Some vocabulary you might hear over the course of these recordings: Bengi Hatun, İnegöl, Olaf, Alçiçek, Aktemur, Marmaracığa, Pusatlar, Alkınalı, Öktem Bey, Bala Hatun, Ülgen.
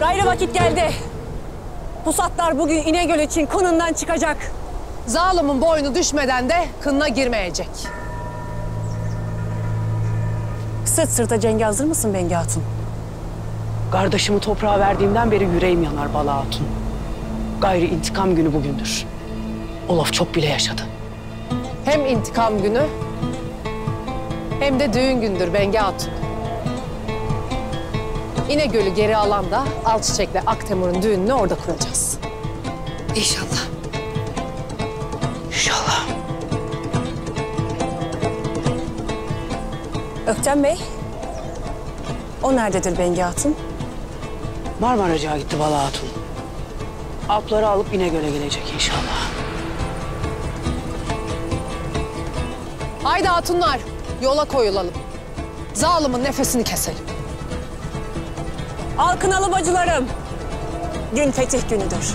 Gayrı vakit geldi. Pusatlar bugün İnegöl için kınından çıkacak. Zalimin boynu düşmeden de kınına girmeyecek. Sırt sırta cenge hazır mısın Bengi Hatun? Kardeşimi toprağa verdiğimden beri yüreğim yanar Bala Hatun. Gayrı intikam günü bugündür. Olaf çok bile yaşadı. Hem intikam günü hem de düğün gündür Bengi Hatun. İnegöl'ü geri alan da Alçiçek'le Aktemur'un düğününü orada kuracağız. İnşallah. İnşallah. Öktem Bey, o nerededir Bengi Hatun? Marmaracığa gitti Bala Hatun. Alpları alıp İnegöl'e gelecek inşallah. Haydi hatunlar, yola koyulalım. Zalimin nefesini keselim. Alkınalı bacılarım, gün fetih günüdür.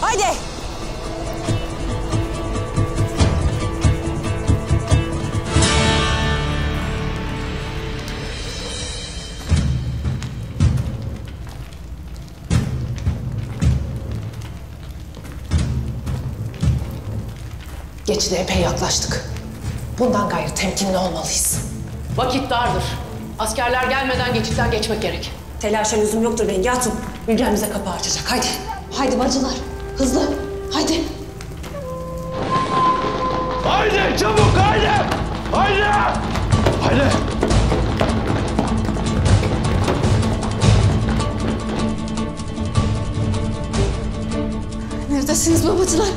Haydi! Geçide epey yaklaştık. Bundan gayrı temkinli olmalıyız. Vakit dardır. Askerler gelmeden geçitten geçmek gerek. Telaşa lüzum yoktur Bengi Hatun. Ülgen bize kapı açacak. Haydi. Haydi bacılar. Hızlı. Haydi. Haydi çabuk haydi. Haydi. Haydi. Neredesiniz babacılar?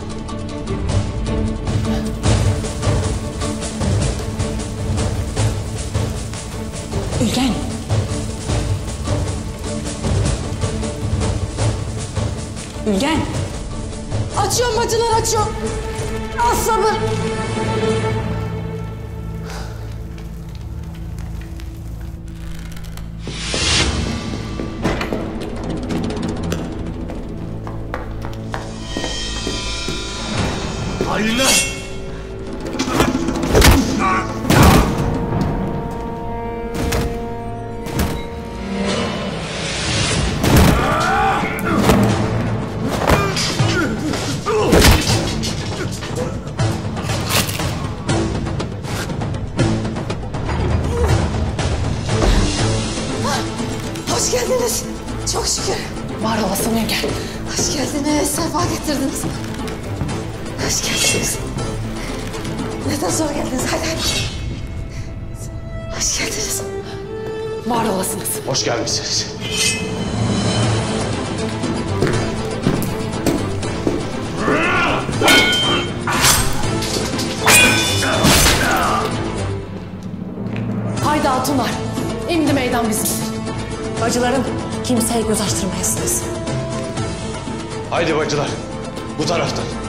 Ülgen. Ülgen. Açıyorum bacılar, açıyorum. Az sabır. Hayırlar. Hoş geldiniz. Çok şükür. Var olasın Ülgen. Hoş geldiniz. Sefa getirdiniz. Hoş geldiniz. Neden zor geldiniz? Hadi hadi. Hoş geldiniz. Var olasınız. Hoş gelmişsiniz. Haydi hatunlar. İmdi meydan bizimdir. Bacılarım, kimseye göz açtırmayasınız. Haydi bacılar, bu taraftan.